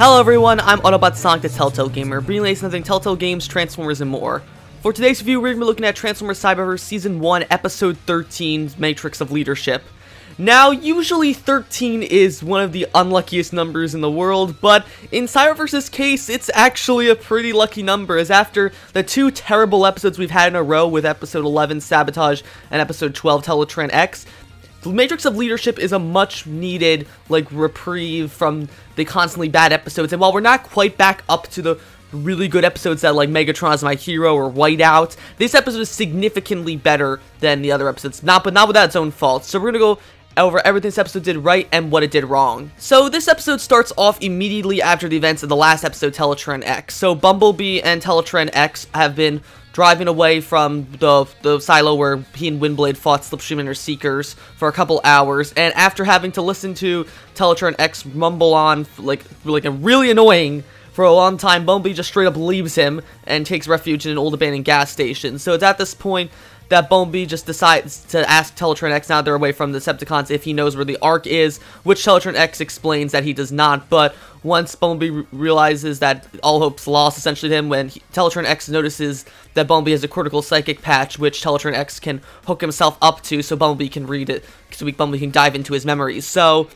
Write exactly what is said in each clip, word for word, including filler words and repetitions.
Hello everyone, I'm Autobot Sonic the Telltale Gamer, bringing you something Telltale Games, Transformers, and more. For today's review, we're going to be looking at Transformers Cyberverse Season one, Episode thirteen, Matrix of Leadership. Now, usually thirteen is one of the unluckiest numbers in the world, but in Cyberverse's case, it's actually a pretty lucky number, as after the two terrible episodes we've had in a row with Episode eleven, Sabotage, and Episode twelve, Teletraan X, The Matrix of Leadership is a much-needed, like, reprieve from the constantly bad episodes, and while we're not quite back up to the really good episodes that, like, Megatron Is My Hero or Whiteout, this episode is significantly better than the other episodes, not but not without its own faults, so we're gonna go over everything this episode did right and what it did wrong. So this episode starts off immediately after the events of the last episode, Teletraan X. So Bumblebee and Teletraan X have been driving away from the, the silo where he and Windblade fought Slipstream and her Seekers for a couple hours, and after having to listen to Teletraan X mumble on, like, like a really annoying for a long time, Bumblebee just straight up leaves him and takes refuge in an old abandoned gas station. So it's at this point that Bumblebee just decides to ask Teletraan X, now they're away from the Decepticons, if he knows where the Ark is, which Teletraan X explains that he does not, but once Bumblebee realizes that all hope's lost essentially to him, when he, Teletraan X notices that Bumblebee has a cortical psychic patch, which Teletraan X can hook himself up to so Bumblebee can read it, so Bumblebee can dive into his memories. So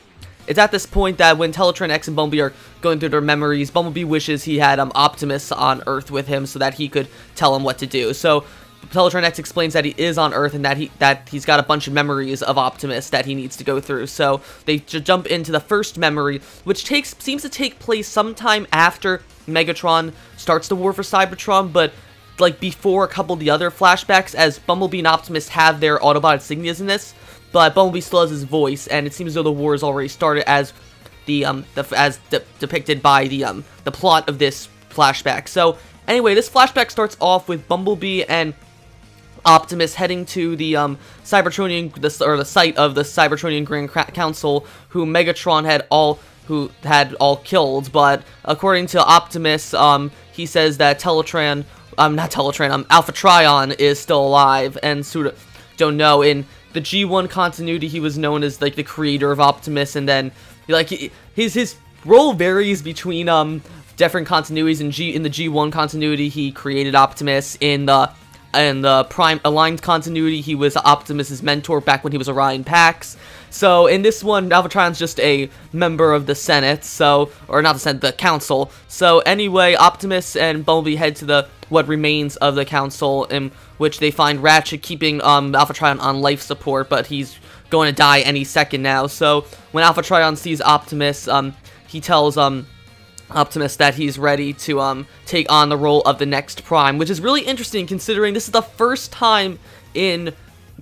it's at this point that when Teletraan X and Bumblebee are going through their memories, Bumblebee wishes he had um, Optimus on Earth with him so that he could tell him what to do. So Teletraan X explains that he is on Earth and that he that he's got a bunch of memories of Optimus that he needs to go through. So they j jump into the first memory, which takes seems to take place sometime after Megatron starts the war for Cybertron, but like before a couple of the other flashbacks, as Bumblebee and Optimus have their Autobot insignias in this, but Bumblebee still has his voice, and it seems as though the war has already started, as the um the, as de depicted by the um the plot of this flashback. So anyway, this flashback starts off with Bumblebee and Optimus heading to the um, Cybertronian, the, or the site of the Cybertronian Grand Council, who Megatron had all, who had all killed. But according to Optimus, um, he says that Teletraan, um, not Teletraan, um, Alpha Trion is still alive, and so don't know. In the G one continuity, he was known as like the creator of Optimus, and then like he, his his role varies between um different continuities. In G in the G one continuity, he created Optimus. In the And the Prime Aligned Continuity, he was Optimus's mentor back when he was Orion Pax. So in this one, Alvatron's just a member of the Senate, so or not the Senate, the Council. So anyway, Optimus and Bumblebee head to the what remains of the Council, in which they find Ratchet keeping um, Alpha Trion on life support, but he's going to die any second now. So when Alpha Trion sees Optimus, um, he tells um. Optimus that he's ready to um, take on the role of the next Prime, which is really interesting considering this is the first time in,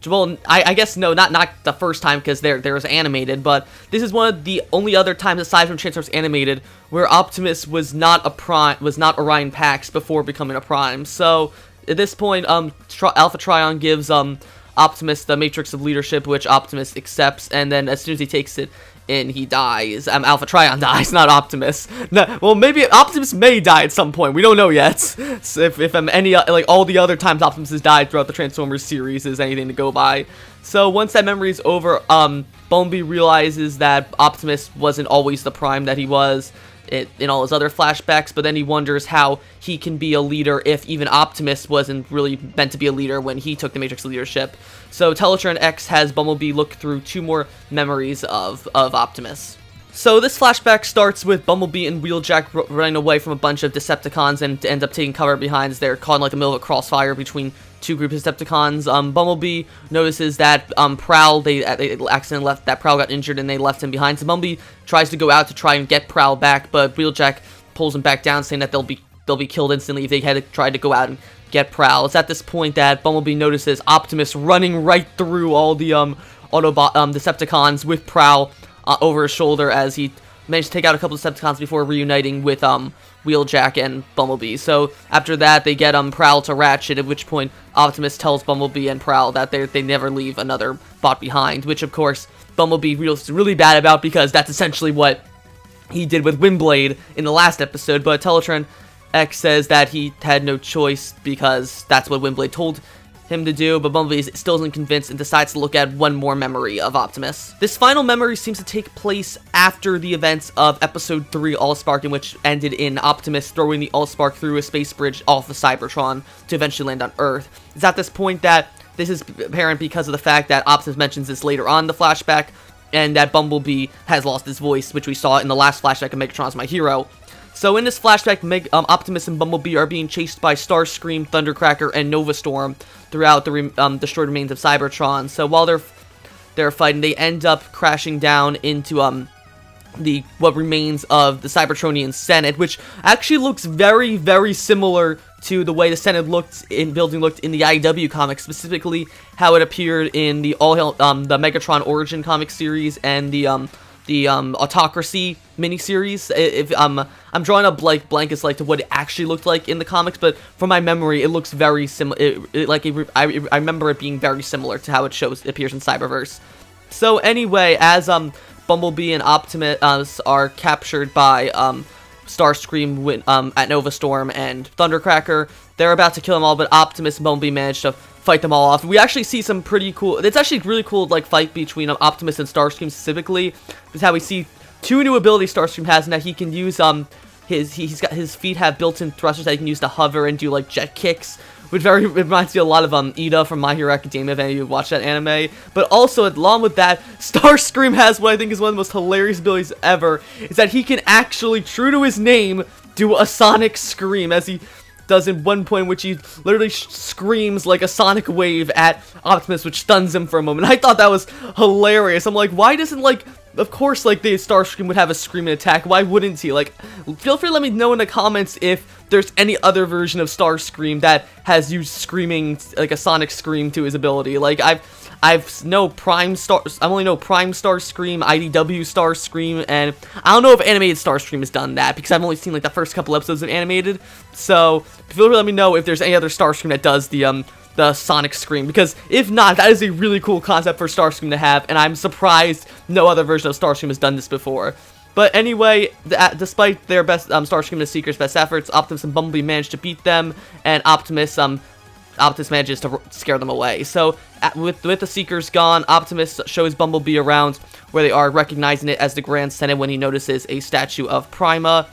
well, I, I guess no, not not the first time because there there was animated, but this is one of the only other times aside from Transformers Animated where Optimus was not a Prime, was not Orion Pax before becoming a Prime. So at this point, um, Tri- Alpha Trion gives um Optimus the Matrix of Leadership, which Optimus accepts, and then as soon as he takes it in, he dies. Um, Alpha Trion dies, not Optimus. No, well, maybe Optimus may die at some point. We don't know yet. So if, if um, any, uh, like all the other times Optimus has died throughout the Transformers series is anything to go by. So once that memory is over, um, Bumblebee realizes that Optimus wasn't always the Prime that he was it, in all his other flashbacks, but then he wonders how he can be a leader if even Optimus wasn't really meant to be a leader when he took the Matrix of Leadership. So Teletraan X has Bumblebee look through two more memories of, of Optimus. So this flashback starts with Bumblebee and Wheeljack r running away from a bunch of Decepticons and end up taking cover behind. They're caught in like the middle of a crossfire between two groups of Decepticons. Um, Bumblebee notices that um, Prowl, they, they accidentally left, that Prowl got injured and they left him behind. So Bumblebee tries to go out to try and get Prowl back, but Wheeljack pulls him back down, saying that they'll be they'll be killed instantly if they had to try to go out and get Prowl. It's at this point that Bumblebee notices Optimus running right through all the um, Autobot um, Decepticons with Prowl Uh, over his shoulder, as he managed to take out a couple of Decepticons before reuniting with um, Wheeljack and Bumblebee. So after that, they get um, Prowl to Ratchet, at which point Optimus tells Bumblebee and Prowl that they they never leave another bot behind, which of course Bumblebee feels really bad about because that's essentially what he did with Windblade in the last episode. But Teletraan X says that he had no choice because that's what Windblade told him to do, but Bumblebee still isn't convinced and decides to look at one more memory of Optimus. This final memory seems to take place after the events of Episode three Allspark, in which ended in Optimus throwing the Allspark through a space bridge off of Cybertron to eventually land on Earth. It's at this point that this is apparent because of the fact that Optimus mentions this later on in the flashback, and that Bumblebee has lost his voice, which we saw in the last flashback of Megatron is My Hero. So in this flashback, Meg um, Optimus and Bumblebee are being chased by Starscream, Thundercracker, and Nova Storm throughout the re um, destroyed remains of Cybertron. So while they're they're fighting, they end up crashing down into um the what remains of the Cybertronian Senate, which actually looks very, very similar to the way the Senate looked in building looked in the I D W comics, specifically how it appeared in the all Hell, um the Megatron Origin comic series and the um the um Autocracy miniseries. If um I'm drawing up like blankets like to what it actually looked like in the comics, but from my memory, it looks very similar. Like it, I, it, I remember it being very similar to how it shows appears in Cyberverse. So anyway, as um Bumblebee and Optimus uh, are captured by um. Starscream win, um, at Nova Storm and Thundercracker. They're about to kill them all, but Optimus and Bumblebee manage to fight them all off. We actually see some pretty cool... It's actually really cool, like, fight between um, Optimus and Starscream specifically. It's how we see two new abilities Starscream has, and that he can use, um... His, he, he's got, his feet have built-in thrusters that he can use to hover and do, like, jet kicks, which very reminds me a lot of um, Ida from My Hero Academia, if any of you have watched that anime. But also, along with that, Starscream has what I think is one of the most hilarious abilities ever, is that he can actually, true to his name, do a sonic scream, as he does in one point in which he literally sh screams like a sonic wave at Optimus, which stuns him for a moment. I thought that was hilarious. I'm like, why doesn't, like... Of course, like, the Starscream would have a screaming attack. Why wouldn't he? Like, feel free to let me know in the comments if there's any other version of Starscream that has used screaming, like, a sonic scream to his ability. Like, I've, I've no Prime Star, I only know Prime Starscream, I D W Starscream, and I don't know if Animated Starscream has done that, because I've only seen, like, the first couple episodes of Animated. So, feel free to let me know if there's any other Starscream that does the, um, the sonic scream, because if not, that is a really cool concept for Starscream to have, and I'm surprised no other version of Starscream has done this before. But anyway, the, uh, despite their best um, Starscream and Seekers' best efforts, Optimus and Bumblebee managed to beat them, and Optimus um Optimus manages to r scare them away. So at, with with the Seekers gone, Optimus shows Bumblebee around where they are, recognizing it as the Grand Senate when he notices a statue of Prima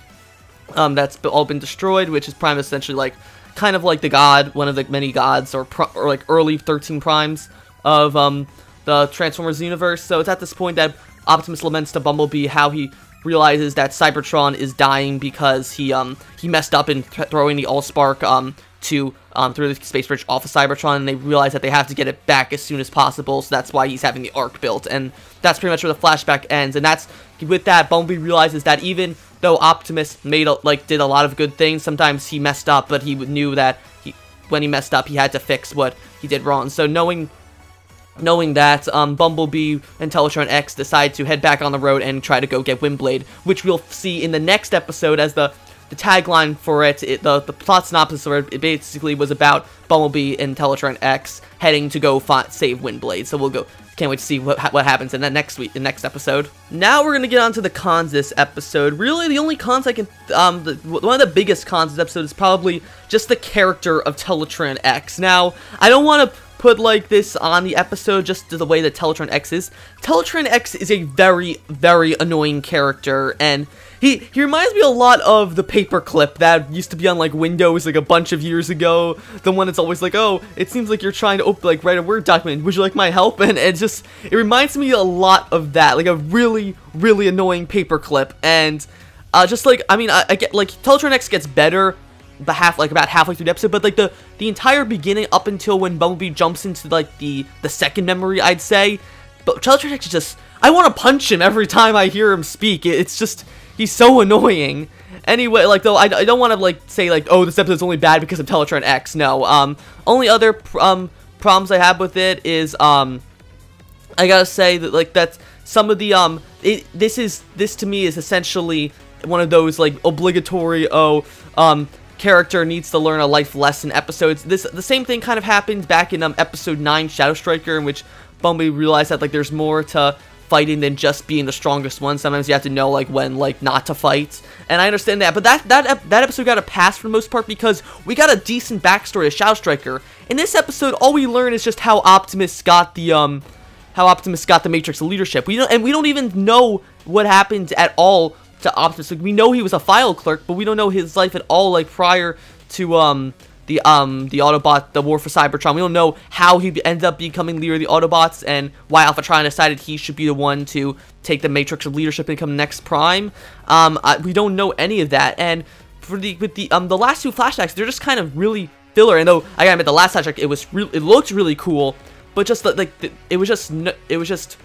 um that's all been destroyed, which is Prima essentially like. Kind of like the god, one of the many gods, or, pro or like early thirteen primes of um, the Transformers universe. So it's at this point that Optimus laments to Bumblebee how he realizes that Cybertron is dying because he um, he messed up in th throwing the Allspark um, to um, through the space bridge off of Cybertron, and they realize that they have to get it back as soon as possible. So that's why he's having the Ark built, and that's pretty much where the flashback ends. And that's with that Bumblebee realizes that even though Optimus made a, like did a lot of good things, sometimes he messed up, but he knew that he, when he messed up, he had to fix what he did wrong. So knowing knowing that, um, Bumblebee and Teletraan X decide to head back on the road and try to go get Windblade, which we'll see in the next episode as the the tagline for it, it the, the plot synopsis for it, it basically was about Bumblebee and Teletraan X heading to go find, save Windblade. So we'll go... Can't wait to see what, what happens in that next week, the next episode. Now we're going to get on to the cons this episode. Really, the only cons I can, um, the, one of the biggest cons this episode is probably just the character of Teletraan X. Now, I don't want to put, like, this on the episode just to the way that Teletraan X is. Teletraan X is a very, very annoying character, and he, he reminds me a lot of the paperclip that used to be on, like, Windows, like, a bunch of years ago. The one that's always like, oh, it seems like you're trying to, open, like, write a Word document. Would you like my help? And it just, it reminds me a lot of that. Like, a really, really annoying paperclip. And, uh, just, like, I mean, I, I get, like, Teletraan X gets better, the half, like, about halfway through the episode. But, like, the, the entire beginning up until when Bumblebee jumps into, like, the, the second memory, I'd say. But Teletraan X is just, I want to punch him every time I hear him speak. It, it's just... He's so annoying. Anyway, like, though, I, I don't want to, like, say, like, oh, this episode's only bad because of Teletraan X. No, um, only other, pr um, problems I have with it is, um, I gotta say that, like, that's some of the, um, it, this is, this to me is essentially one of those, like, obligatory, oh, um, character needs to learn a life lesson episodes. This, the same thing kind of happened back in, um, episode nine, Shadow Striker, in which Bumblebee realized that, like, there's more to fighting than just being the strongest one. Sometimes you have to know, like, when, like, not to fight. And I understand that. But that that, ep that episode got a pass for the most part because we got a decent backstory of Shadowstriker. In this episode, all we learn is just how Optimus got the, um... how Optimus got the Matrix of Leadership. We don't, and we don't even know what happened at all to Optimus. Like, we know he was a file clerk, but we don't know his life at all, like, prior to, um... The, um, the Autobot, the war for Cybertron. We don't know how he ended up becoming leader of the Autobots and why Alpha Trion decided he should be the one to take the Matrix of Leadership and become next Prime. Um, I, we don't know any of that. And for the, with the, um, the last two flashbacks, they're just kind of really filler. And though, I gotta admit, the last flashback, it was real, it looked really cool, but just, like, the, it was just, it was just,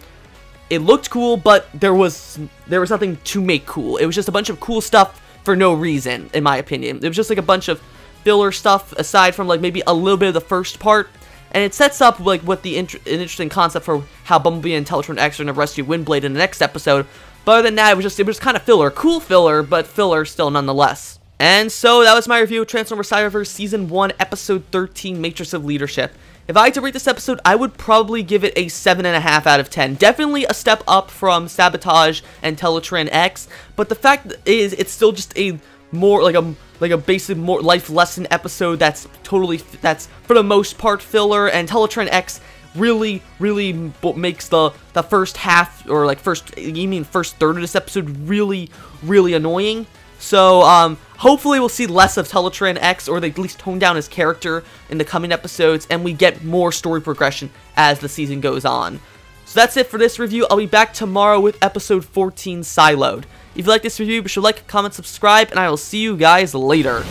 it looked cool, but there was, there was nothing to make cool. It was just a bunch of cool stuff for no reason, in my opinion. It was just, like, a bunch of filler stuff aside from, like, maybe a little bit of the first part, and it sets up, like, what the inter an interesting concept for how Bumblebee and Teletraan X are going to rescue Windblade in the next episode. But other than that, it was just it was kind of filler, cool filler, but filler still nonetheless. And so that was my review of Transformers Cyberverse Season One, Episode Thirteen, Matrix of Leadership. If I had to rate this episode, I would probably give it a seven point five out of ten. Definitely a step up from Sabotage and Teletraan X, but the fact is, it's still just a more like a like a basic more life lesson episode that's totally that's for the most part filler. And Teletraan X really really b makes the the first half, or like first you mean first third of this episode, really really annoying. So um hopefully we'll see less of Teletraan X, or they at least tone down his character in the coming episodes, and we get more story progression as the season goes on. So that's it for this review. I'll be back tomorrow with episode fourteen, Siloed. If you like this review, be sure to like, comment, subscribe, and I will see you guys later.